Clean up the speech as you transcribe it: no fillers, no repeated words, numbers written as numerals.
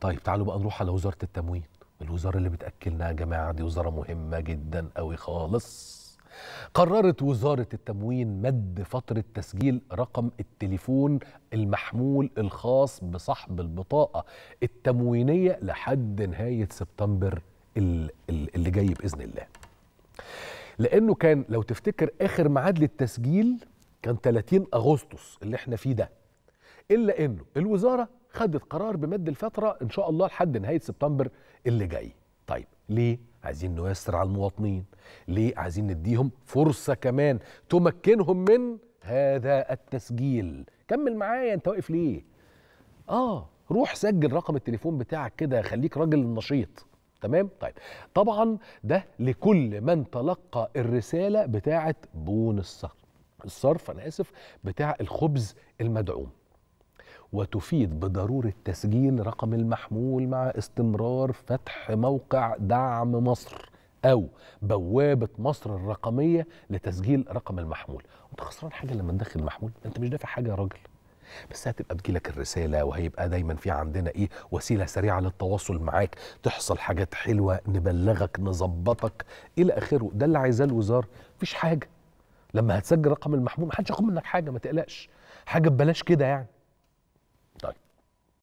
طيب تعالوا بقى نروح على وزارة التموين، الوزارة اللي بتأكلنا يا جماعة، دي وزارة مهمة جدا قوي خالص. قررت وزارة التموين مد فترة تسجيل رقم التليفون المحمول الخاص بصاحب البطاقة التموينية لحد نهاية سبتمبر اللي جاي بإذن الله، لأنه كان لو تفتكر آخر ميعاد للتسجيل كان 30 أغسطس اللي احنا فيه ده، إلا أنه الوزارة خدت قرار بمد الفترة إن شاء الله لحد نهاية سبتمبر اللي جاي. طيب ليه؟ عايزين نيسر على المواطنين، ليه؟ عايزين نديهم فرصة كمان تمكنهم من هذا التسجيل. كمل معايا، انت واقف ليه؟ روح سجل رقم التليفون بتاعك كده، خليك راجل نشيط، تمام؟ طيب طبعا ده لكل من تلقى الرسالة بتاعة بون الصرف بتاع الخبز المدعوم، وتفيد بضرورة تسجيل رقم المحمول مع استمرار فتح موقع دعم مصر أو بوابة مصر الرقمية لتسجيل رقم المحمول. أنت خسران حاجة لما ندخل المحمول؟ أنت مش دافع حاجة يا راجل، بس هتبقى تجيلك الرسالة، وهيبقى دايما في عندنا إيه، وسيلة سريعة للتواصل معاك، تحصل حاجات حلوة، نبلغك، نظبطك إلى آخره. ده اللي عايزاه الوزارة. مفيش حاجة لما هتسجل رقم المحمول، محدش ياخد منك حاجة، ما تقلقش، حاجة ببلاش كده يعني.